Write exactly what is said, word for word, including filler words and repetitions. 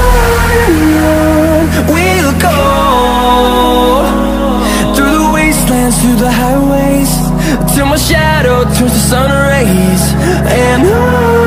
on we'll go, through the wastelands, through the highways, till my shadow turns to sun rays. And I